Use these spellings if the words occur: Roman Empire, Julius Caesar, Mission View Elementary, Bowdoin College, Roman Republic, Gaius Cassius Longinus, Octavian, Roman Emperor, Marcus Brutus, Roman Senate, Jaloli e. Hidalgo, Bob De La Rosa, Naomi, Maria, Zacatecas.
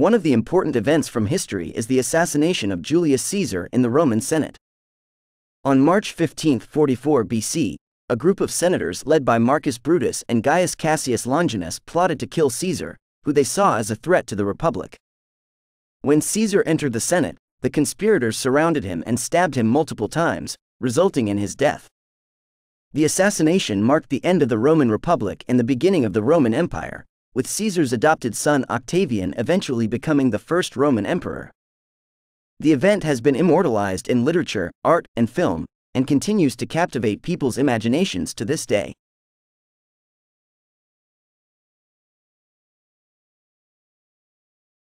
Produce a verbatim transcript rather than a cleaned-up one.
One of the important events from history is the assassination of Julius Caesar in the Roman Senate. On March fifteenth, forty-four B C, a group of senators led by Marcus Brutus and Gaius Cassius Longinus plotted to kill Caesar, who they saw as a threat to the Republic. When Caesar entered the Senate, the conspirators surrounded him and stabbed him multiple times, resulting in his death. The assassination marked the end of the Roman Republic and the beginning of the Roman Empire, with Caesar's adopted son Octavian eventually becoming the first Roman emperor. The event has been immortalized in literature, art, and film, and continues to captivate people's imaginations to this day.